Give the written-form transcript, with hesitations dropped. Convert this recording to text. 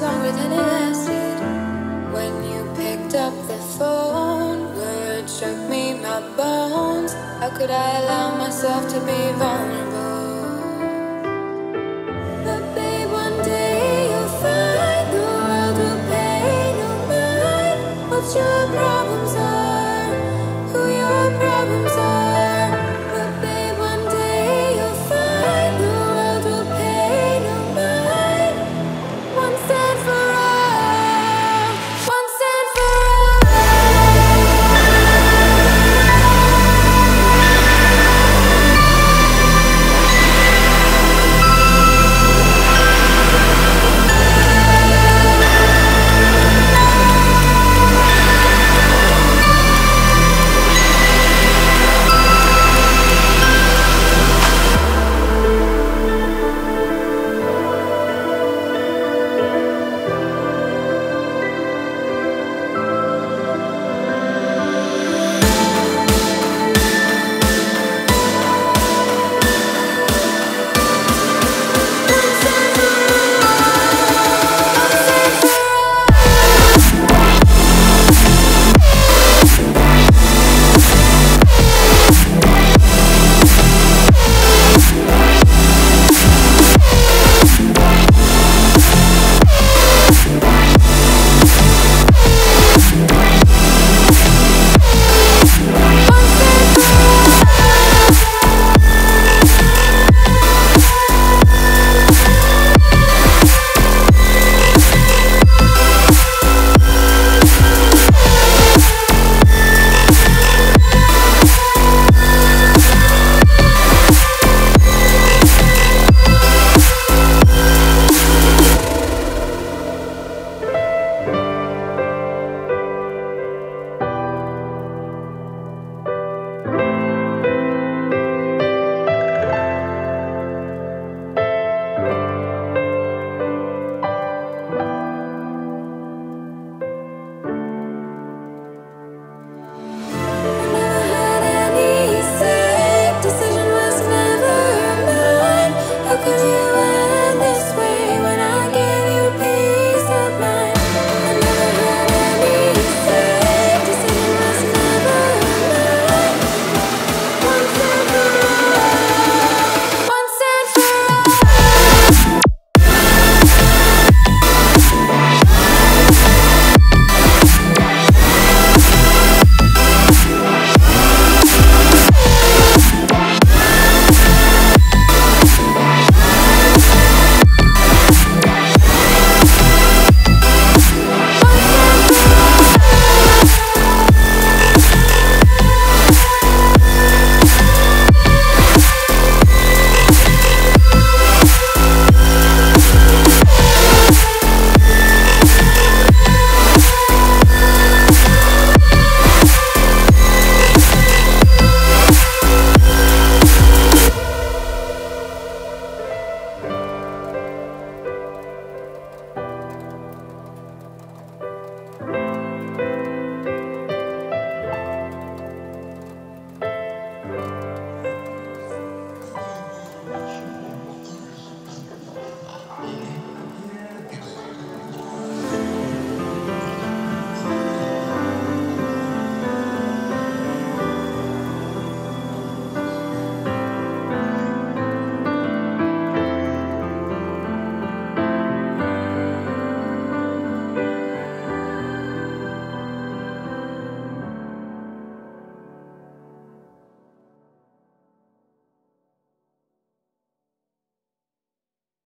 longer than it lasted. When you picked up the phone, words shook me, my bones. How could I allow myself to be vulnerable?